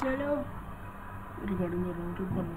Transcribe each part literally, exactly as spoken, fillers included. Hello. Regarding your own one.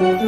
What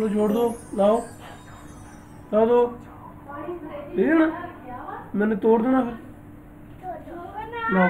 चलो जोड़ दो, लाओ लाओ दो, ठीक है ना? मैंने तोड़ देना फिर, लाओ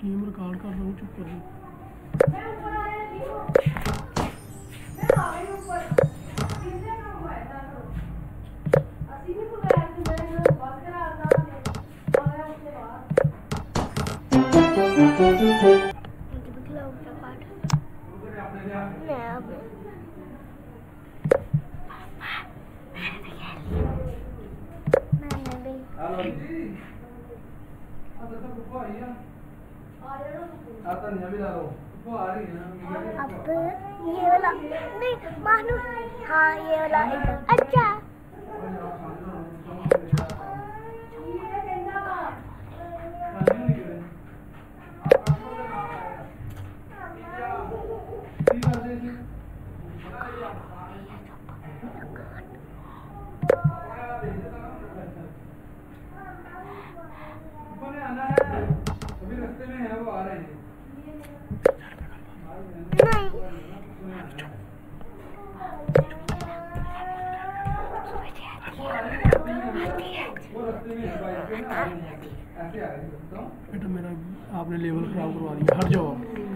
गेम रिकॉर्ड कर रहा हूँ, चुप कर दो। अच्छा बेटा मेरा आपने लेवल खराब करवा दिया। हट जाओ।